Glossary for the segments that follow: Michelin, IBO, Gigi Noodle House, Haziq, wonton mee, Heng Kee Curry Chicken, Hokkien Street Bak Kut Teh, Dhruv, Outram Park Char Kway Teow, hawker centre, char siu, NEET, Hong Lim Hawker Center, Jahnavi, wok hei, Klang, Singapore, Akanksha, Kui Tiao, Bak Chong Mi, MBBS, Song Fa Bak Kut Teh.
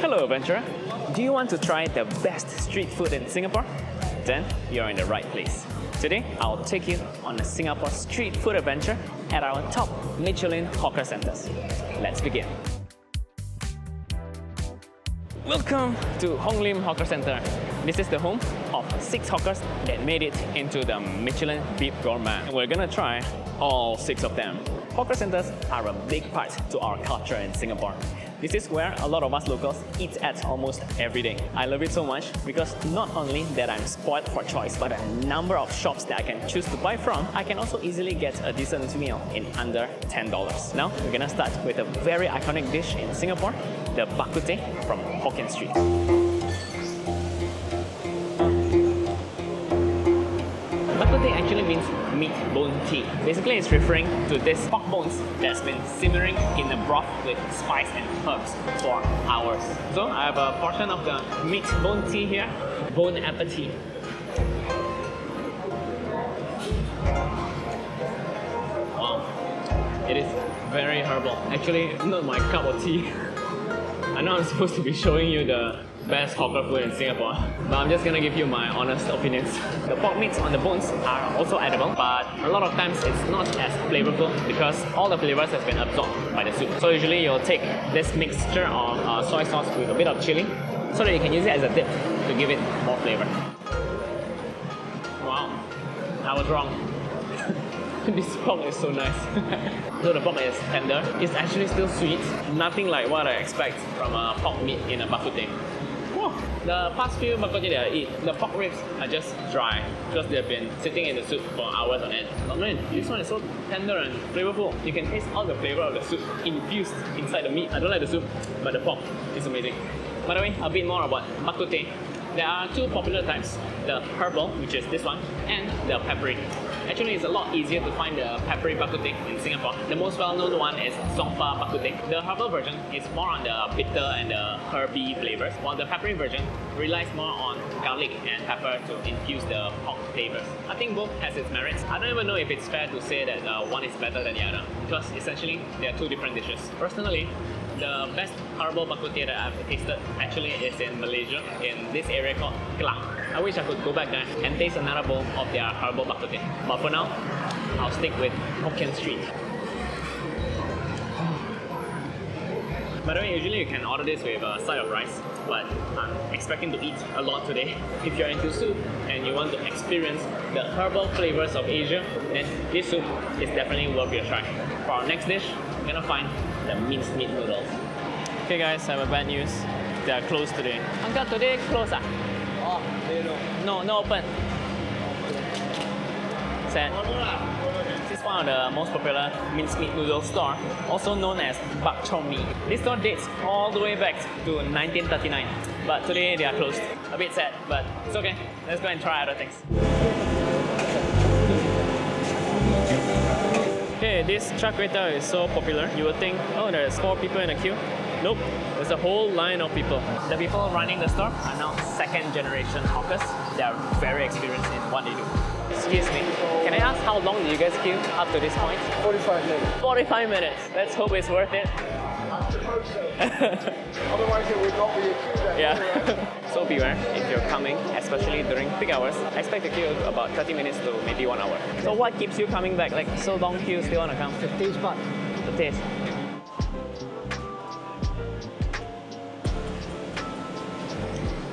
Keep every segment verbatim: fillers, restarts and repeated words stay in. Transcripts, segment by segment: Hello adventurer, do you want to try the best street food in Singapore? Then you're in the right place. Today, I'll take you on a Singapore street food adventure at our top Michelin hawker centers. Let's begin. Welcome to Hong Lim Hawker Center. This is the home of six hawkers that made it into the Michelin Bib Gourmet. We're gonna try all six of them. Hawker centers are a big part to our culture in Singapore. This is where a lot of us locals eat at almost every day. I love it so much because not only that I'm spoiled for choice, but a number of shops that I can choose to buy from, I can also easily get a decent meal in under ten dollars. Now, we're gonna start with a very iconic dish in Singapore, the Bak Kut Teh from Hokkien Street. Actually means meat bone tea. Basically, it's referring to this pork bones that's been simmering in the broth with spice and herbs for hours. So I have a portion of the meat bone tea here. Bon appetit. Wow, it is very herbal. Actually, not my cup of tea. I know I'm supposed to be showing you the best hawker food in Singapore, but I'm just gonna give you my honest opinions. The pork meats on the bones are also edible, but a lot of times it's not as flavorful because all the flavors have been absorbed by the soup. So usually you'll take this mixture of uh, soy sauce with a bit of chili so that you can use it as a dip to give it more flavor. Wow, I was wrong. This pork is so nice. So the pork is tender, it's actually still sweet, nothing like what I expect from a pork meat in a Bak Kut Teh. The past few Bak Kut Teh that I eat, the pork ribs are just dry because they've been sitting in the soup for hours on end. But man, this one is so tender and flavorful. You can taste all the flavor of the soup infused inside the meat. I don't like the soup, but the pork is amazing. By the way, a bit more about Bak Kut Teh. There are two popular types, the herbal, which is this one, and the peppery. Actually, it's a lot easier to find the peppery Bak Kut Teh in Singapore. The most well-known one is Song Fa Bak Kut Teh. The herbal version is more on the bitter and the herby flavors, while the peppery version relies more on garlic and pepper to infuse the pork flavors. I think both has its merits. I don't even know if it's fair to say that uh, one is better than the other, because essentially, they are two different dishes. Personally, the best herbal Bak Kut Teh that I've tasted actually is in Malaysia, in this area called Klang. I wish I could go back there and taste another bowl of their herbal Bak Kut Teh. But for now, I'll stick with Hokkien Street. By the way, usually you can order this with a side of rice, but I'm expecting to eat a lot today. If you're into soup and you want to experience the herbal flavors of Asia, then this soup is definitely worth your try. For our next dish, I'm gonna find the minced meat noodles. Okay guys, I have a bad news. They are closed today. Uncle, today closed ah? Oh, they don't. No, no open. Sad. This is one of the most popular minced meat noodle store, also known as Bak Chong Mi. This store dates all the way back to nineteen thirty-nine, but today they are closed. A bit sad, but it's okay. Let's go and try other things. Hey, this char kway teow is so popular. You would think, oh, there's four people in a queue. Nope, there's a whole line of people. The people running the store are now second generation hawkers. They are very experienced in what they do. Excuse me, can I ask how long do you guys queue up to this point? forty-five minutes. forty-five minutes. Let's hope it's worth it. I suppose so. Otherwise it would not be a queue that yeah. So beware if you're coming, especially during peak hours. I expect the queue about thirty minutes to maybe one hour. So what keeps you coming back? Like so long queues, still want to come? The taste part. The taste.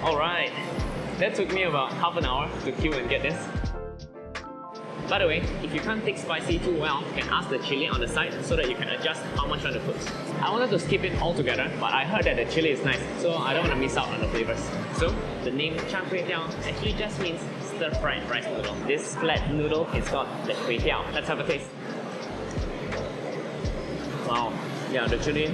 Alright, that took me about half an hour to queue and get this. By the way, if you can't take spicy too well, you can ask the chili on the side so that you can adjust how much you want to put. I wanted to skip it all together, but I heard that the chili is nice, so I don't want to miss out on the flavors. So, the name char kway teow actually just means stir-fried rice noodle. This flat noodle is called the Kui Tiao. Let's have a taste. Wow, yeah, the chili.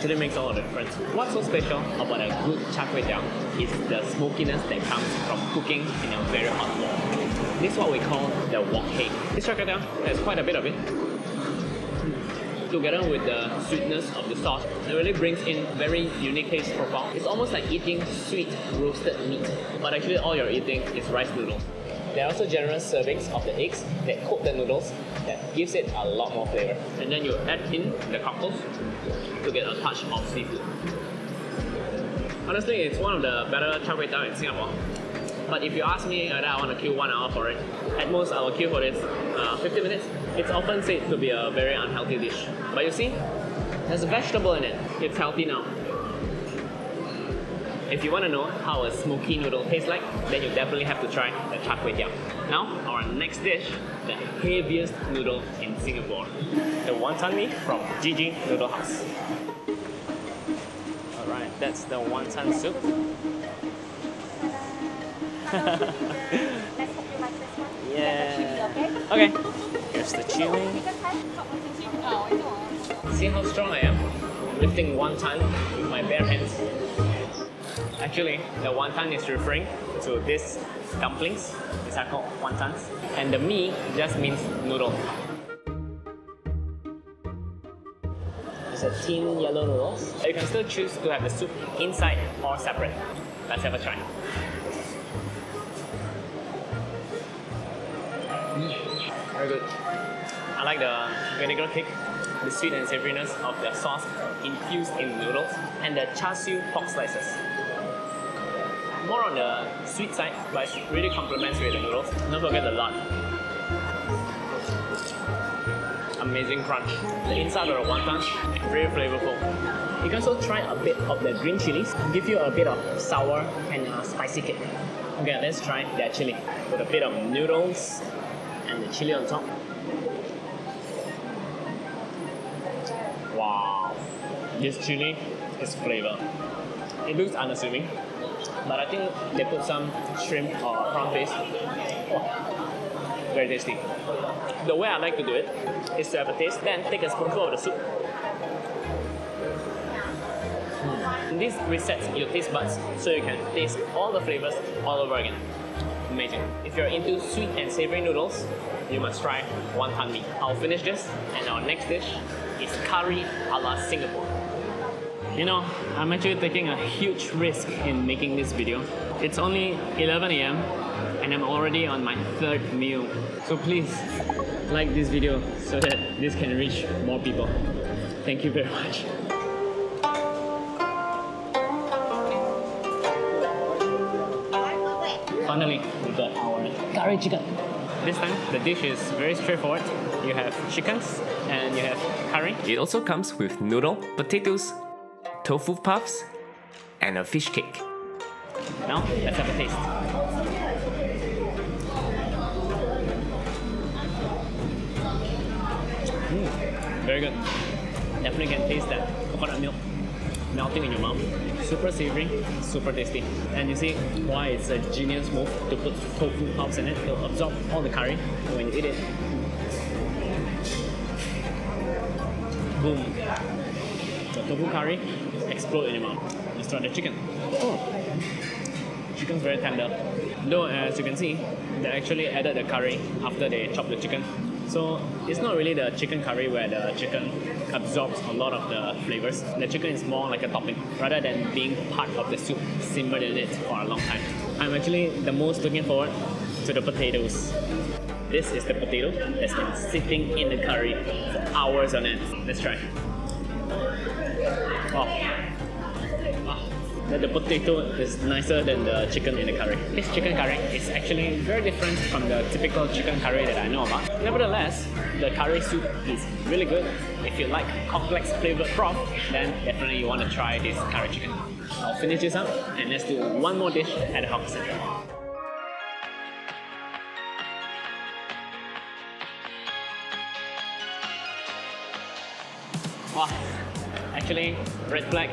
Chili makes all the difference. What's so special about a good char kway teow is the smokiness that comes from cooking in a very hot wok. This is what we call the wok hei. This char kway teow has quite a bit of it. Together with the sweetness of the sauce, it really brings in very unique taste profile. It's almost like eating sweet roasted meat, but actually all you're eating is rice noodles. There are also generous servings of the eggs that coat the noodles that gives it a lot more flavour. And then you add in the cockles to get a touch of seafood. Honestly, it's one of the better char kway teow in Singapore. But if you ask me whether I want to queue one hour for it, at most I will queue for this uh, fifty minutes. It's often said to be a very unhealthy dish. But you see, there's a vegetable in it. It's healthy now. If you want to know how a smoky noodle tastes like, then you definitely have to try the char kway teow. Now, our next dish, the heaviest noodle in Singapore, the wonton mee from Gigi Noodle House. Alright, that's the wonton soup. Yeah. Okay, here's the chili. See how strong I am? Lifting wonton with my bare hands. Actually, the wonton is referring to these dumplings. These are called wontons. And the mee just means noodle. It's a thin yellow noodles. You can still choose to have the soup inside or separate. Let's have a try. Mm, very good. I like the vinegar kick, the sweet and savouriness of the sauce infused in noodles, and the char siu pork slices. More on the sweet side, but it's really complements with the noodles. Don't forget the lard. Amazing crunch. The inside of the wonton, very flavourful. You can also try a bit of the green chilies, give you a bit of sour and uh, spicy kick. Okay, let's try their chili. With a bit of noodles and the chili on top. Wow, this chili is flavour. It looks unassuming, but I think they put some shrimp or prawn paste. Oh, very tasty. The way I like to do it is to have a taste, then take a spoonful of the soup. Mm. This resets your taste buds so you can taste all the flavours all over again. Amazing. If you're into sweet and savoury noodles, you must try wonton mee. I'll finish this, and our next dish is curry a la Singapore. You know, I'm actually taking a huge risk in making this video. It's only eleven A M and I'm already on my third meal. So please, like this video so that this can reach more people. Thank you very much. Finally, we got our curry chicken. This time, the dish is very straightforward. You have chickens and you have curry. It also comes with noodle, potatoes, tofu puffs, and a fish cake. Now, let's have a taste. Mm, very good. Definitely can taste that coconut milk melting in your mouth. Super savory, super tasty. And you see why it's a genius move to put tofu puffs in it to absorb all the curry. And when you eat it, boom. The tofu curry explode in your mouth. Let's try the chicken. Oh. Chicken's very tender. Though, as you can see, they actually added the curry after they chopped the chicken. So it's not really the chicken curry where the chicken absorbs a lot of the flavors. The chicken is more like a topping rather than being part of the soup simmered in it for a long time. I'm actually the most looking forward to the potatoes. This is the potato that's been sitting in the curry for hours on end. Let's try. Oh. Oh. The potato is nicer than the chicken in the curry. This chicken curry is actually very different from the typical chicken curry that I know about. Nevertheless, the curry soup is really good. If you like complex flavoured broth, then definitely you want to try this curry chicken. I'll finish this up and let's do one more dish at the hawker centre. Wow, actually, red flag,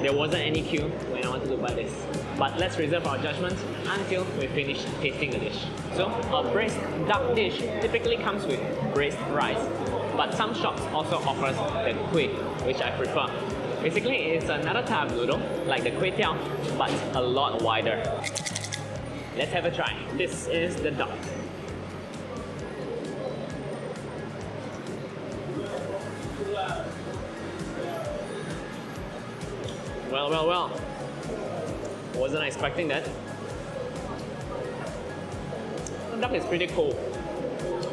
there wasn't any queue when I wanted to buy this. But let's reserve our judgment until we finish tasting the dish. So, a braised duck dish typically comes with braised rice, but some shops also offers the kui, which I prefer. Basically, it's another type of noodle, like the kui tiao, but a lot wider. Let's have a try. This is the duck. Well, well, well. Wasn't expecting that. setup is pretty cool.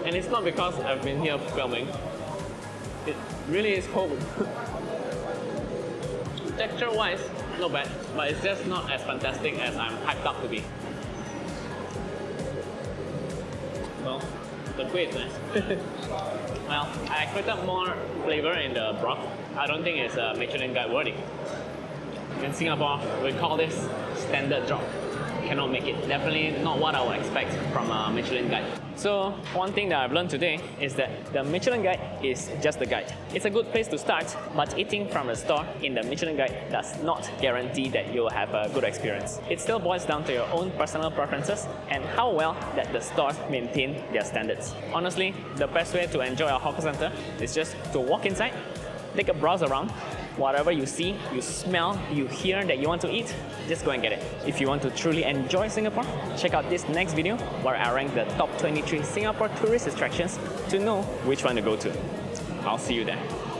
And it's not because I've been here filming. It really is cold. Texture-wise, not bad, but it's just not as fantastic as I'm hyped up to be. Well, the kueh is nice. Well, I expected more flavor in the broth. I don't think it's uh, Michelin Guide worthy. In Singapore, we call this standard drop. Cannot make it. Definitely not what I would expect from a Michelin Guide. So, one thing that I've learned today is that the Michelin Guide is just a guide. It's a good place to start, but eating from a store in the Michelin Guide does not guarantee that you'll have a good experience. It still boils down to your own personal preferences and how well that the stores maintain their standards. Honestly, the best way to enjoy a hawker center is just to walk inside, take a browse around. Whatever you see, you smell, you hear that you want to eat, just go and get it. If you want to truly enjoy Singapore, check out this next video where I rank the top twenty-three Singapore tourist attractions to know which one to go to. I'll see you there.